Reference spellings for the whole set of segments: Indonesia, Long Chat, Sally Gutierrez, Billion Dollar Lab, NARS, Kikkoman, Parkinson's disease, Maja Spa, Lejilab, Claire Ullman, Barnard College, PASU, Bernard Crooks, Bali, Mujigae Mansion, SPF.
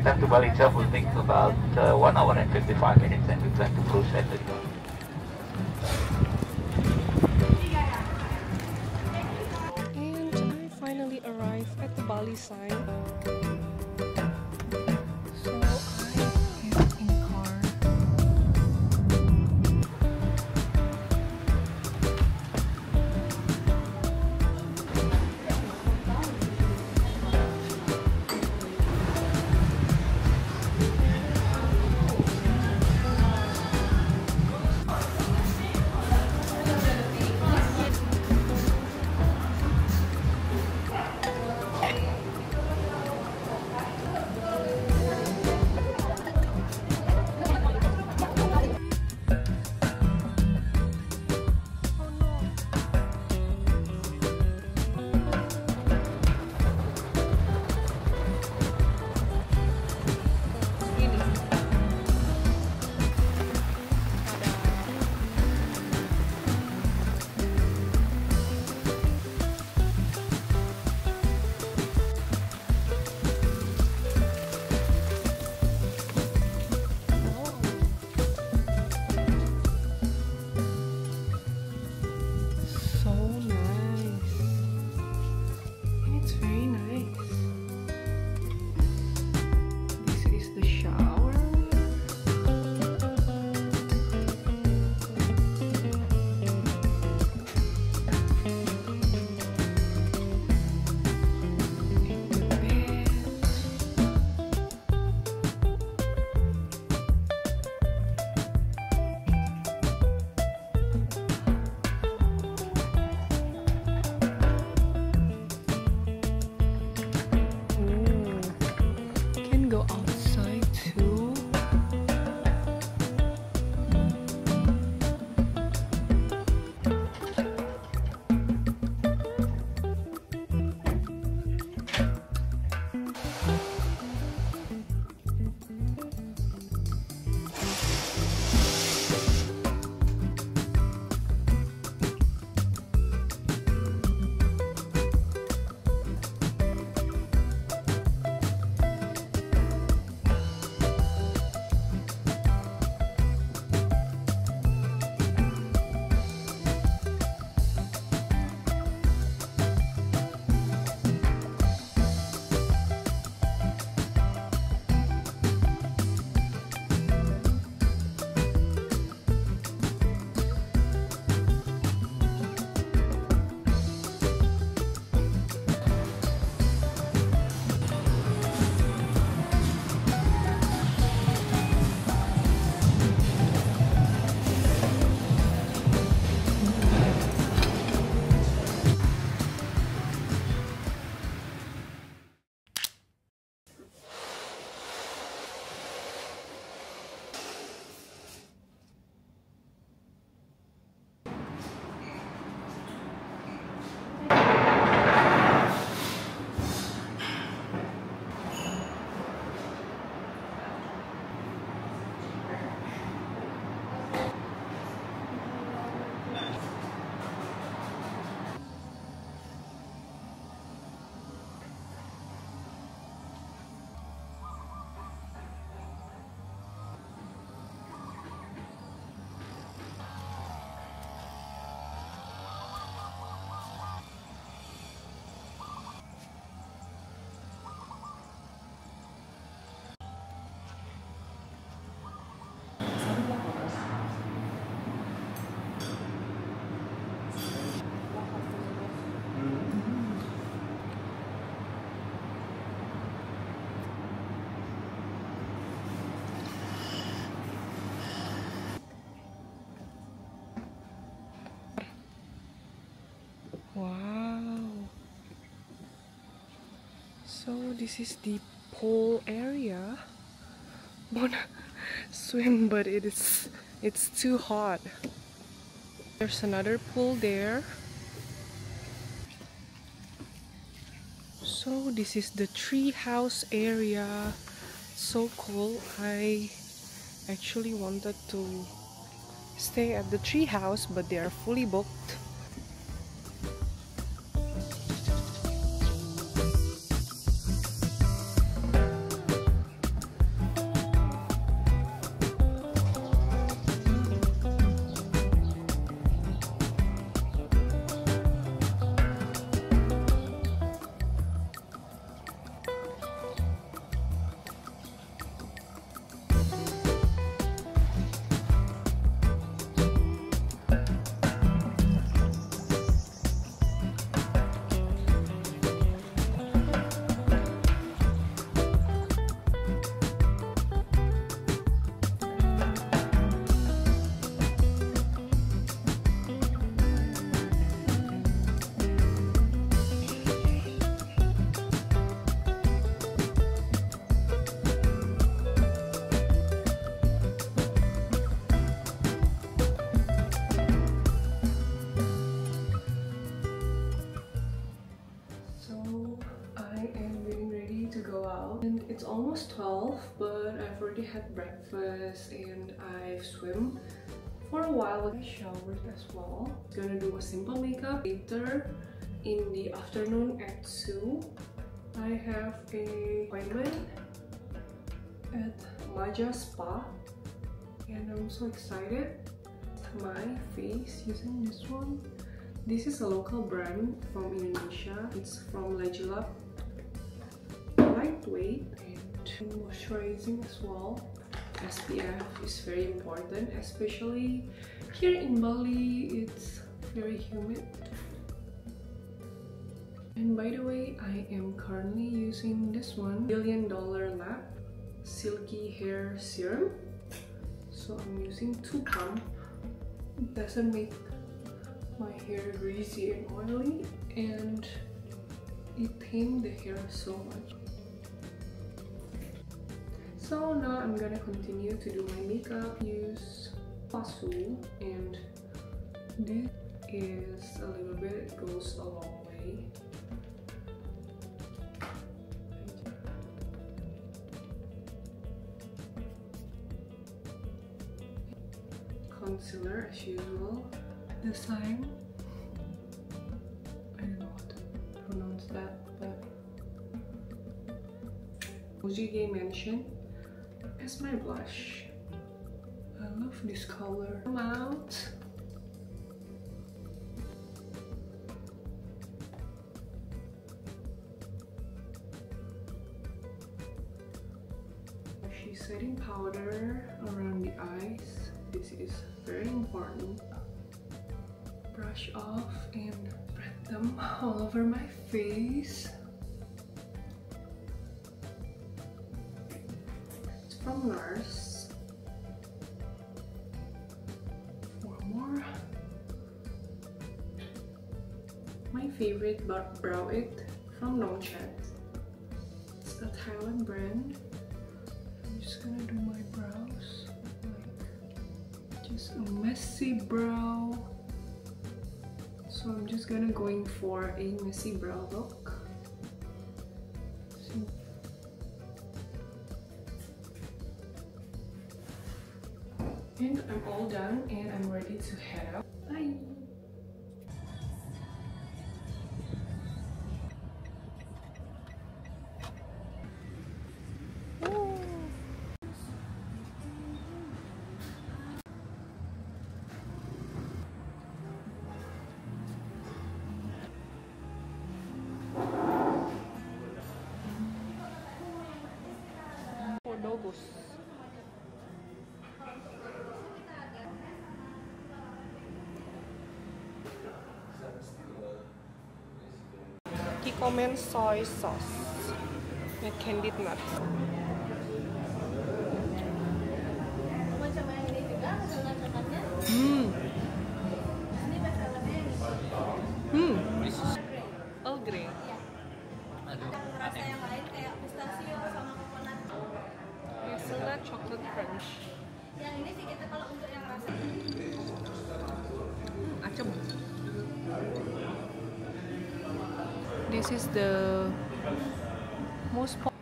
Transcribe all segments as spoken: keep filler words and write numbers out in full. flight time to Bali itself will take about uh, one hour and fifty-five minutes, and we plan to cruise at the door. And I finally arrived at the Bali sign. So I am in the car. Wow, so this is the pool area. Wanna swim, but it is it's too hot. There's another pool there. So this is the tree house area. So cool. I actually wanted to stay at the tree house, but they are fully booked. almost twelve, but I've already had breakfast and I've swim for a while. I showered as well. Gonna do a simple makeup later in the afternoon at two. I have an appointment at Maja Spa and I'm so excited. My face using this one. This is a local brand from Indonesia. It's from Lejilab. Lightweight and moisturizing as well. S P F is very important, especially here in Bali. It's very humid. And by the way, I am currently using this one, Billion Dollar Lab Silky Hair Serum. So I'm using two pumps. It doesn't make my hair greasy and oily, and it thined the hair so much. So now I'm gonna continue to do my makeup. Use PASU, and this is a little bit, it goes a long way. Concealer as usual. This time, I don't know how to pronounce that, but Mujigae Mansion as my blush. I love this color. Come out. She's setting powder around the eyes. This is very important. Brush off and spread them all over my face. It's from NARS. Four more. My favorite brow it from Long Chat. It's a Thailand brand. I'm just gonna do my brows. Just a messy brow, so I'm just gonna going for a messy brow look. So and I'm all done and I'm ready to head out. Bye! Logos. Kikkoman soy sauce with candied nuts. Mm. Mm. Earl Grey. Chocolate crunch. Yang ini sih kita kalau untuk yang rasa. Acem. This is the most popular.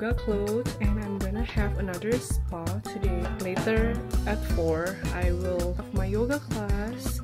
yoga clothes, and I'm gonna have another spa today. Later at four I will have my yoga class.